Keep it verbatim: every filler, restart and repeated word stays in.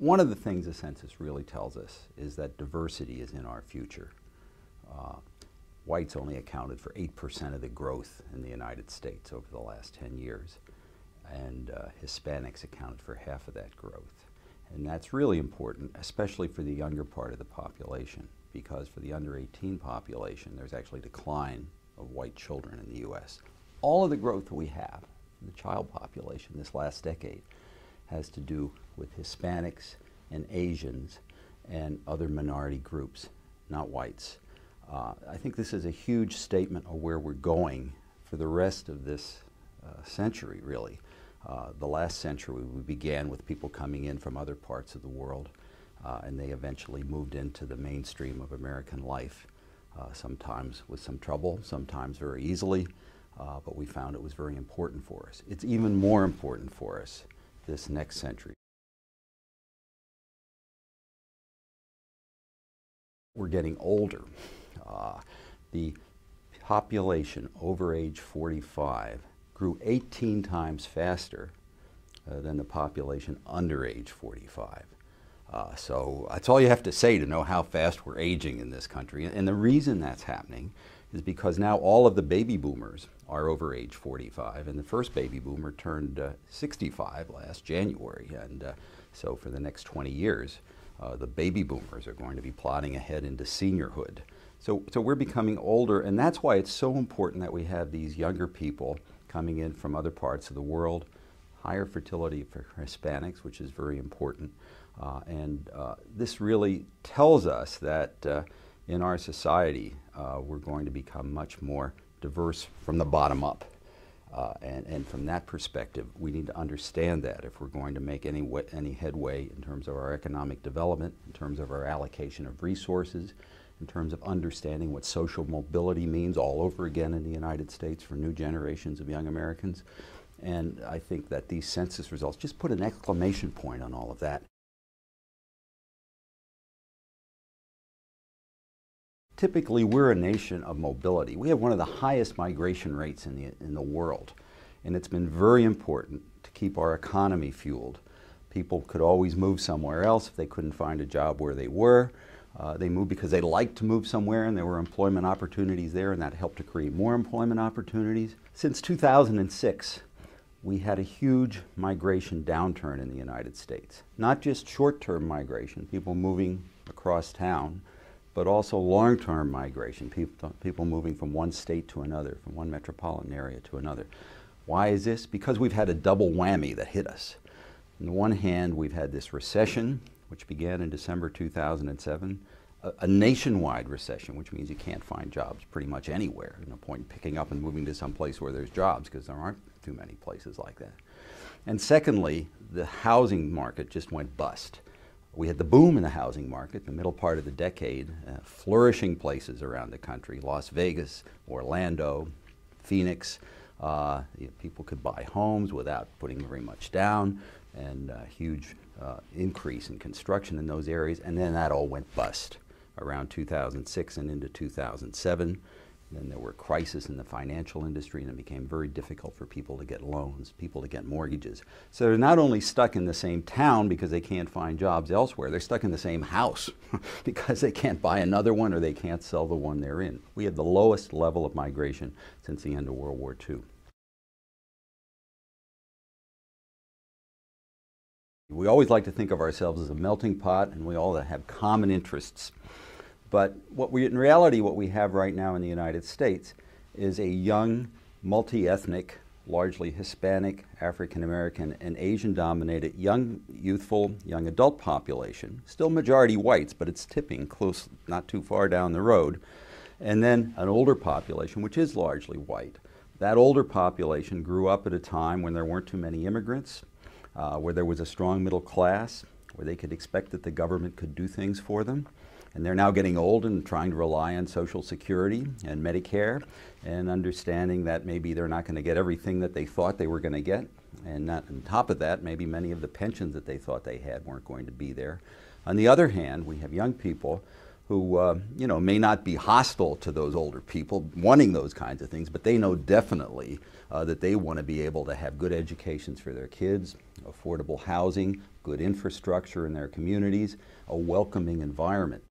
One of the things the census really tells us is that diversity is in our future. Uh, whites only accounted for eight percent of the growth in the United States over the last ten years, and uh, Hispanics accounted for half of that growth. And that's really important, especially for the younger part of the population, because for the under eighteen population, there's actually a decline of white children in the U S. All of the growth we have in the child population this last decade has to do with Hispanics and Asians and other minority groups, not whites. Uh, I think this is a huge statement of where we're going for the rest of this uh, century, really. Uh, the last century, we began with people coming in from other parts of the world, uh, and they eventually moved into the mainstream of American life, uh, sometimes with some trouble, sometimes very easily, uh, but we found it was very important for us. It's even more important for us this next century. We're getting older. Uh, the population over age forty-five grew eighteen times faster uh, than the population under age forty-five. Uh, so that's all you have to say to know how fast we're aging in this country. And the reason that's happening is because now all of the baby boomers are over age forty-five, and the first baby boomer turned uh, sixty-five last January. And uh, so for the next twenty years, uh, the baby boomers are going to be plodding ahead into seniorhood. So, so we're becoming older, and that's why it's so important that we have these younger people coming in from other parts of the world, higher fertility for Hispanics, which is very important. Uh, and uh, this really tells us that uh, in our society, uh, we're going to become much more diverse from the bottom up. Uh, and, and from that perspective, we need to understand that if we're going to make any, any headway in terms of our economic development, in terms of our allocation of resources, in terms of understanding what social mobility means all over again in the United States for new generations of young Americans. And I think that these census results just put an exclamation point on all of that. Typically, we're a nation of mobility. We have one of the highest migration rates in the, in the world, and it's been very important to keep our economy fueled. People could always move somewhere else if they couldn't find a job where they were. Uh, they moved because they liked to move somewhere, and there were employment opportunities there, and that helped to create more employment opportunities. Since two thousand six, we had a huge migration downturn in the United States. Not just short-term migration, people moving across town, but also long-term migration, people, people moving from one state to another, from one metropolitan area to another. Why is this? Because we've had a double whammy that hit us. On the one hand, we've had this recession, which began in December two thousand seven, a, a nationwide recession, which means you can't find jobs pretty much anywhere. There's no point in picking up and moving to some place where there's jobs, because there aren't too many places like that. And secondly, the housing market just went bust. We had the boom in the housing market, the middle part of the decade, uh, flourishing places around the country, Las Vegas, Orlando, Phoenix. Uh, you know, people could buy homes without putting very much down, and a huge uh, increase in construction in those areas. And then that all went bust around two thousand six and into two thousand seven. Then there were crises in the financial industry, and it became very difficult for people to get loans, people to get mortgages. So they're not only stuck in the same town because they can't find jobs elsewhere, they're stuck in the same house because they can't buy another one or they can't sell the one they're in. We have the lowest level of migration since the end of World War Two. We always like to think of ourselves as a melting pot, and we all have common interests. But what we, in reality, what we have right now in the United States is a young, multi-ethnic, largely Hispanic, African-American, and Asian-dominated young, youthful, young adult population, still majority whites, but it's tipping close, not too far down the road, and then an older population, which is largely white. That older population grew up at a time when there weren't too many immigrants, uh, where there was a strong middle class, where they could expect that the government could do things for them. And they're now getting old and trying to rely on Social Security and Medicare, and understanding that maybe they're not going to get everything that they thought they were going to get. And not, on top of that, maybe many of the pensions that they thought they had weren't going to be there. On the other hand, we have young people who uh, you know, may not be hostile to those older people wanting those kinds of things, but they know definitely uh, that they want to be able to have good educations for their kids, affordable housing, good infrastructure in their communities, a welcoming environment.